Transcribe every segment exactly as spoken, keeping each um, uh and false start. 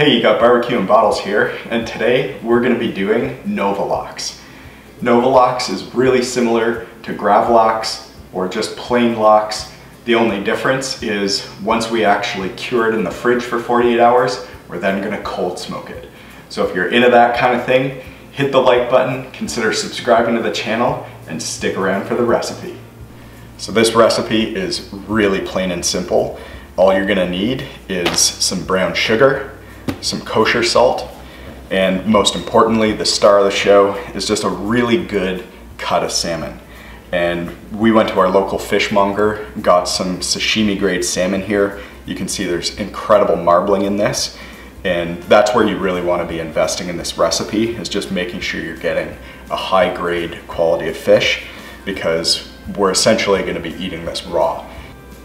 Hey, you got Barbecue and Bottles here, and today we're going to be doing Nova Lox. Nova Lox is really similar to Gravlax or just plain Lox. The only difference is once we actually cure it in the fridge for forty-eight hours, we're then going to cold smoke it. So if you're into that kind of thing, hit the like button, consider subscribing to the channel, and stick around for the recipe. So this recipe is really plain and simple. All you're going to need is some brown sugar, some kosher salt, and most importantly, the star of the show is just a really good cut of salmon. And we went to our local fishmonger, got some sashimi grade salmon here. You can see there's incredible marbling in this, and that's where you really want to be investing in this recipe, is just making sure you're getting a high grade quality of fish, because we're essentially going to be eating this raw.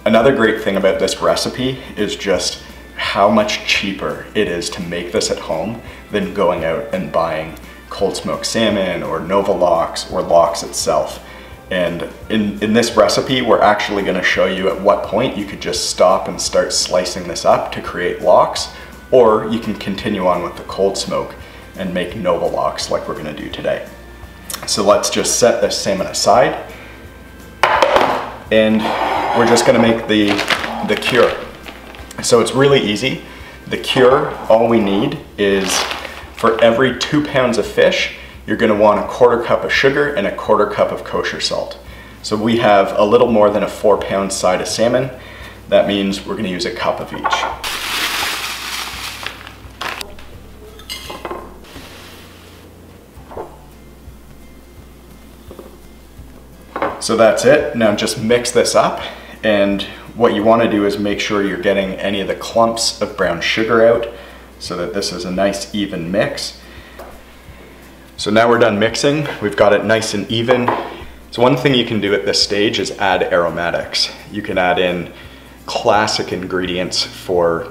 Another great thing about this recipe is just how much cheaper it is to make this at home than going out and buying cold smoked salmon or Nova Lox or Lox itself. And in, in this recipe, we're actually going to show you at what point you could just stop and start slicing this up to create Lox, or you can continue on with the cold smoke and make Nova Lox like we're going to do today. So let's just set this salmon aside, and we're just going to make the, the cure. So it's really easy. The cure, all we need is for every two pounds of fish, you're going to want a quarter cup of sugar and a quarter cup of kosher salt. So we have a little more than a four pound side of salmon. That means we're going to use a cup of each. So that's it. Now just mix this up, and what you want to do is make sure you're getting any of the clumps of brown sugar out so that this is a nice even mix. So now we're done mixing. We've got it nice and even. So one thing you can do at this stage is add aromatics. You can add in classic ingredients for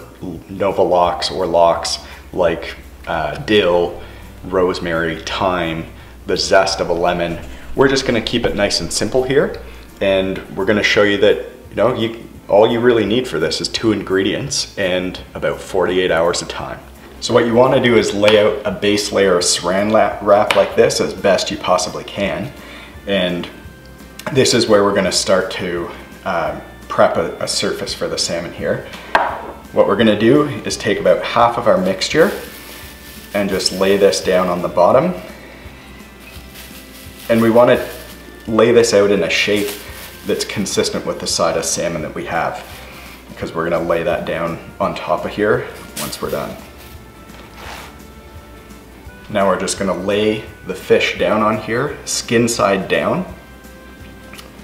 Nova Lox or Lox, like uh, dill, rosemary, thyme, the zest of a lemon. We're just going to keep it nice and simple here, and we're going to show you that you know you all you really need for this is two ingredients and about forty-eight hours of time. So what you want to do is lay out a base layer of saran wrap like this as best you possibly can. And this is where we're going to start to uh, prep a, a surface for the salmon here. What we're going to do is take about half of our mixture and just lay this down on the bottom. And we want to lay this out in a shape that's consistent with the side of salmon that we have, because we're going to lay that down on top of here once we're done. Now we're just gonna lay the fish down on here, skin side down.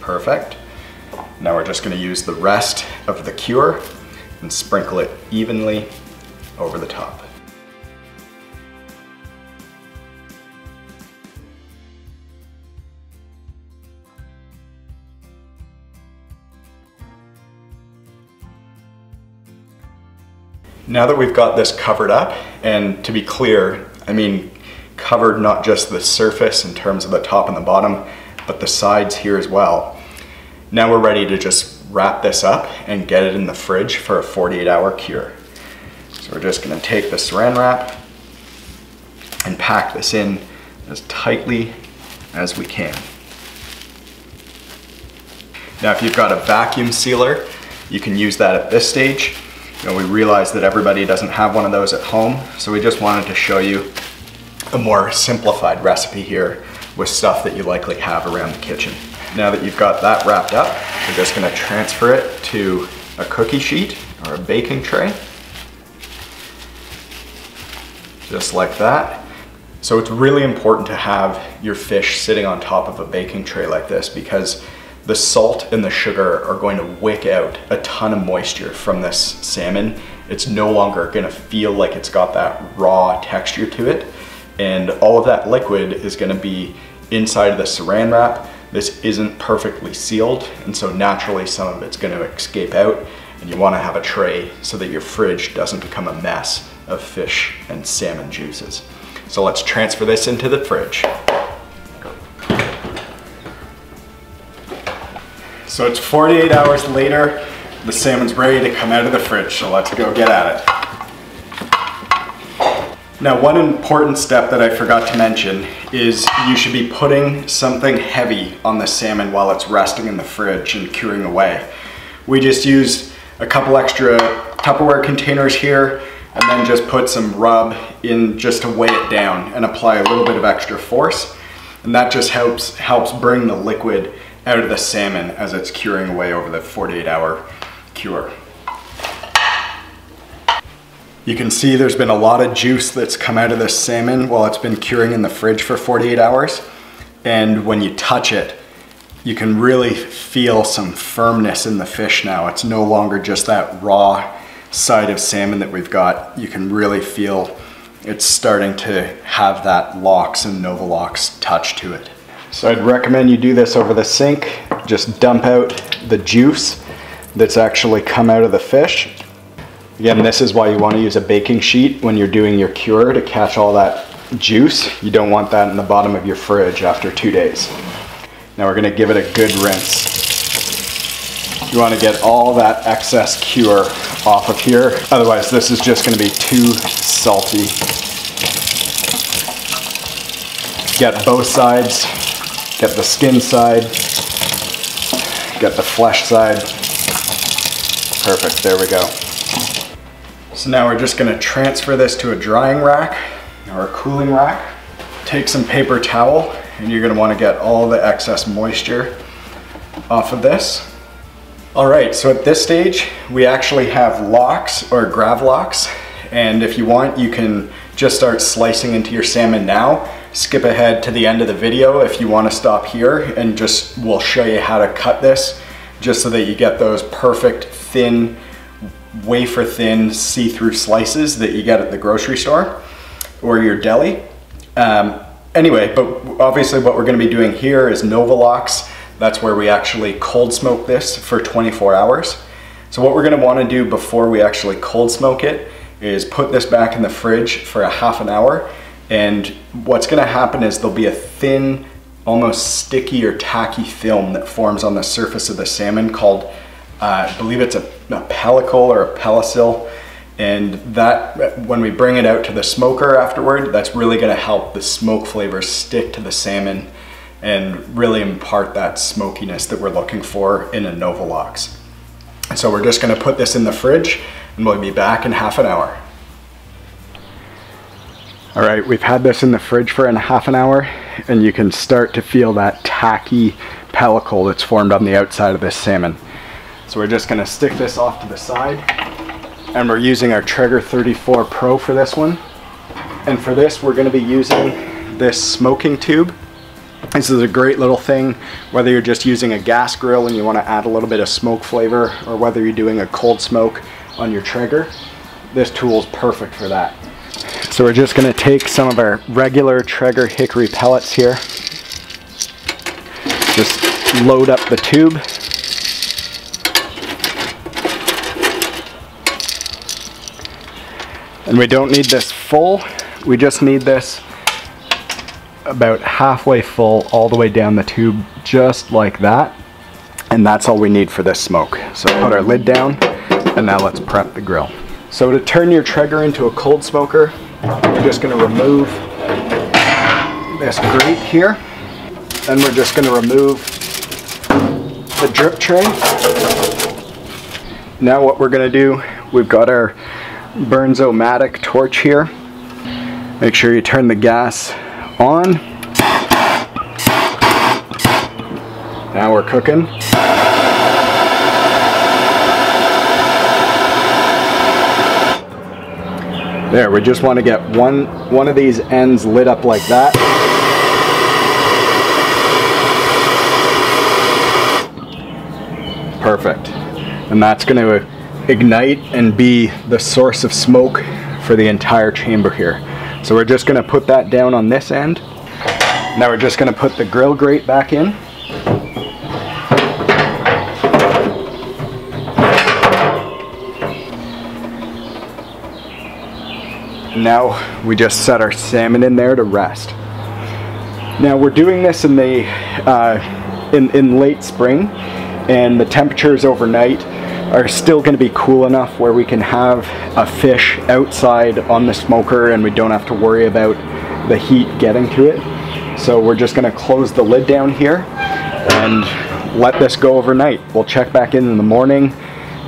Perfect. Now we're just gonna use the rest of the cure and sprinkle it evenly over the top. Now that we've got this covered up, and to be clear, I mean, covered not just the surface in terms of the top and the bottom, but the sides here as well. Now we're ready to just wrap this up and get it in the fridge for a forty-eight hour cure. So we're just gonna take the saran wrap and pack this in as tightly as we can. Now, if you've got a vacuum sealer, you can use that at this stage. You know, we realize that everybody doesn't have one of those at home, so we just wanted to show you a more simplified recipe here with stuff that you likely have around the kitchen. Now that you've got that wrapped up, we're just going to transfer it to a cookie sheet or a baking tray, just like that. So it's really important to have your fish sitting on top of a baking tray like this, because the salt and the sugar are going to wick out a ton of moisture from this salmon. It's no longer going to feel like it's got that raw texture to it, and all of that liquid is going to be inside of the saran wrap. This isn't perfectly sealed, and so naturally some of it's going to escape out, and you want to have a tray so that your fridge doesn't become a mess of fish and salmon juices. So let's transfer this into the fridge. So it's forty-eight hours later, the salmon's ready to come out of the fridge, so let's go get at it. Now, one important step that I forgot to mention is you should be putting something heavy on the salmon while it's resting in the fridge and curing away. We just used a couple extra Tupperware containers here and then just put some rub in just to weigh it down and apply a little bit of extra force. And that just helps, helps bring the liquid out of the salmon as it's curing away over the forty-eight hour cure. You can see there's been a lot of juice that's come out of this salmon while it's been curing in the fridge for forty-eight hours. And when you touch it, you can really feel some firmness in the fish now. It's no longer just that raw side of salmon that we've got. You can really feel it's starting to have that Lox and Nova Lox touch to it. So I'd recommend you do this over the sink. Just dump out the juice that's actually come out of the fish. Again, this is why you want to use a baking sheet when you're doing your cure to catch all that juice. You don't want that in the bottom of your fridge after two days. Now we're going to give it a good rinse. You want to get all that excess cure off of here. Otherwise, this is just going to be too salty. Get both sides, get the skin side, get the flesh side. Perfect, there we go. So now we're just going to transfer this to a drying rack or a cooling rack. Take some paper towel and you're going to want to get all the excess moisture off of this. All right, so at this stage, we actually have Lox or Gravlax. And if you want, you can just start slicing into your salmon now. Skip ahead to the end of the video if you want to stop here, and just we'll show you how to cut this just so that you get those perfect thin, wafer thin see-through slices that you get at the grocery store or your deli. Um, anyway, but obviously what we're going to be doing here is Nova Lox. That's where we actually cold smoke this for twenty-four hours. So what we're going to want to do before we actually cold smoke it is put this back in the fridge for a half an hour. And what's going to happen is there'll be a thin, almost sticky or tacky film that forms on the surface of the salmon called Uh, I believe it's a, a pellicle or a pellicil, and that when we bring it out to the smoker afterward, that's really going to help the smoke flavors stick to the salmon and really impart that smokiness that we're looking for in a Nova Lox. So we're just going to put this in the fridge and we'll be back in half an hour. All right, we've had this in the fridge for a half an hour, and you can start to feel that tacky pellicle that's formed on the outside of this salmon. So we're just gonna stick this off to the side, and we're using our Traeger thirty-four Pro for this one. And for this, we're gonna be using this smoking tube. This is a great little thing, whether you're just using a gas grill and you wanna add a little bit of smoke flavor, or whether you're doing a cold smoke on your Traeger, this tool's perfect for that. So we're just gonna take some of our regular Traeger hickory pellets here, just load up the tube. And we don't need this full, we just need this about halfway full all the way down the tube, just like that. And that's all we need for this smoke. So put our lid down, and now let's prep the grill. So to turn your Traeger into a cold smoker, we're just gonna remove this grate here. Then we're just gonna remove the drip tray. Now what we're gonna do, we've got our Bernzomatic torch here. Make sure you turn the gas on. Now we're cooking. There, we just want to get one one of these ends lit up like that. Perfect. And that's going to ignite and be the source of smoke for the entire chamber here. So we're just going to put that down on this end. Now we're just going to put the grill grate back in. Now we just set our salmon in there to rest. Now we're doing this in the uh, in in late spring, and the temperatures overnight are still going to be cool enough where we can have a fish outside on the smoker and we don't have to worry about the heat getting to it. So we're just going to close the lid down here and let this go overnight. We'll check back in in the morning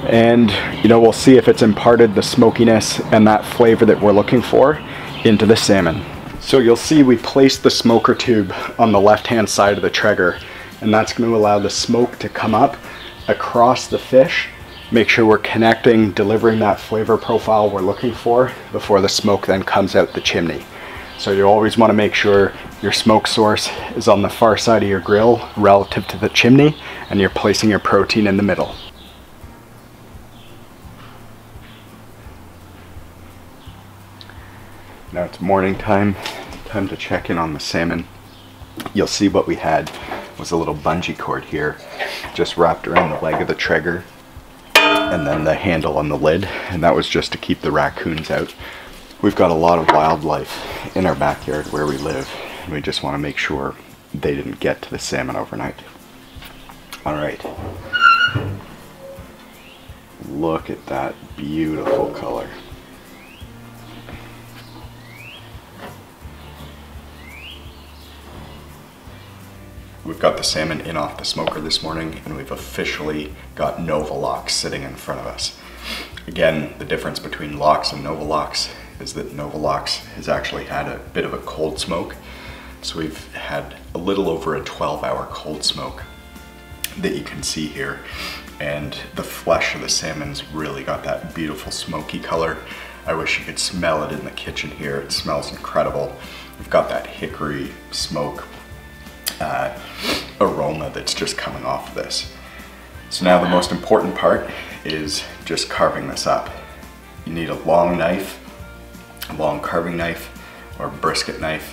and, you know, we'll see if it's imparted the smokiness and that flavor that we're looking for into the salmon. So you'll see we placed the smoker tube on the left-hand side of the Traeger, and that's going to allow the smoke to come up across the fish. Make sure we're connecting, delivering that flavor profile we're looking for before the smoke then comes out the chimney. So you always want to make sure your smoke source is on the far side of your grill relative to the chimney, and you're placing your protein in the middle. Now it's morning time, time to check in on the salmon. You'll see what we had was a little bungee cord here, just wrapped around the leg of the Traeger and then the handle on the lid, and that was just to keep the raccoons out. We've got a lot of wildlife in our backyard where we live, and we just want to make sure they didn't get to the salmon overnight. All right. Look at that beautiful color. We've got the salmon in off the smoker this morning, and we've officially got Nova Lox sitting in front of us. Again, the difference between Lox and Nova Lox is that Nova Lox has actually had a bit of a cold smoke. So we've had a little over a twelve hour cold smoke that you can see here. And the flesh of the salmon's really got that beautiful smoky color. I wish you could smell it in the kitchen here. It smells incredible. We've got that hickory smoke Uh, aroma that's just coming off of this. So now the most important part is just carving this up. You need a long knife, a long carving knife or brisket knife.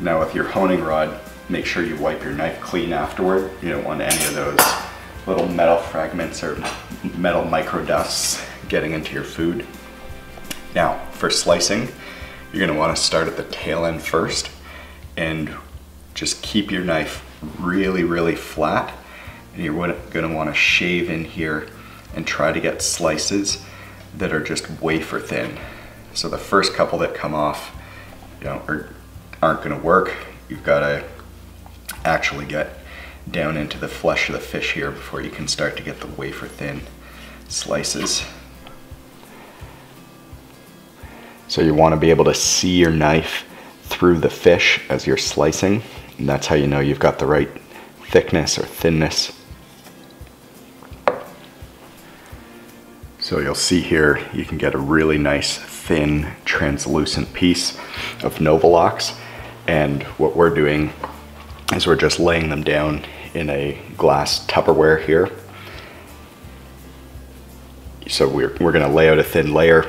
Now with your honing rod, make sure you wipe your knife clean afterward. You don't want any of those little metal fragments or metal micro dusts getting into your food. Now, for slicing, you're going to want to start at the tail end first and just keep your knife really, really flat. And you're going to want to shave in here and try to get slices that are just wafer thin. So the first couple that come off, you know, are, aren't going to work. You've got to actually get down into the flesh of the fish here before you can start to get the wafer thin slices. So you want to be able to see your knife through the fish as you're slicing, and that's how you know you've got the right thickness or thinness. So you'll see here you can get a really nice thin translucent piece of Nova Lox, and what we're doing is we're just laying them down in a glass Tupperware here. So we're, we're going to lay out a thin layer.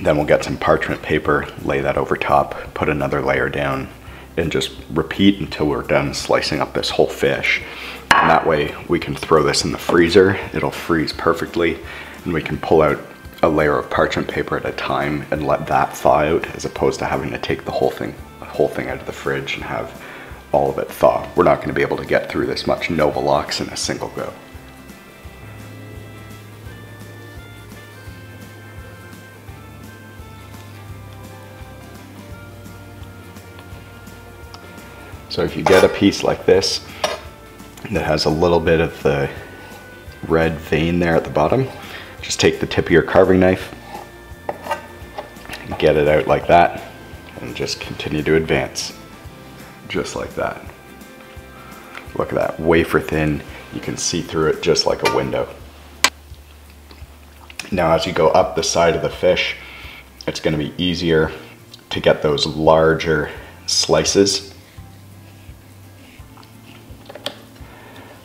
Then we'll get some parchment paper, lay that over top, put another layer down, and just repeat until we're done slicing up this whole fish. And that way we can throw this in the freezer, it'll freeze perfectly, and we can pull out a layer of parchment paper at a time and let that thaw out, as opposed to having to take the whole thing, the whole thing out of the fridge and have all of it thaw. We're not going to be able to get through this much Nova Lox in a single go. So if you get a piece like this that has a little bit of the red vein there at the bottom, just take the tip of your carving knife and get it out like that, and just continue to advance just like that. Look at that, wafer thin. You can see through it just like a window. Now as you go up the side of the fish, it's going to be easier to get those larger slices.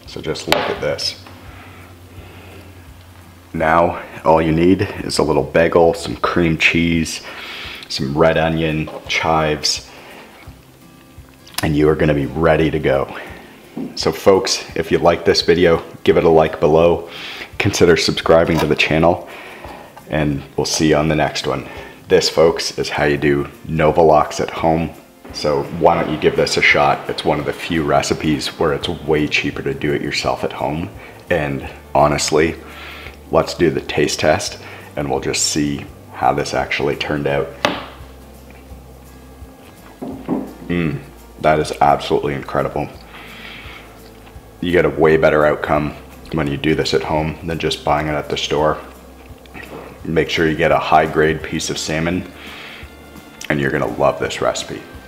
So just look at this. Now all you need is a little bagel, some cream cheese, some red onion, chives, and you are going to be ready to go. So folks, if you like this video, give it a like below, consider subscribing to the channel, and we'll see you on the next one. This, folks, is how you do Nova Lox at home. So why don't you give this a shot? It's one of the few recipes where it's way cheaper to do it yourself at home. And honestly, let's do the taste test and we'll just see how this actually turned out. Mmm, that is absolutely incredible. You get a way better outcome when you do this at home than just buying it at the store. Make sure you get a high grade piece of salmon and you're gonna love this recipe.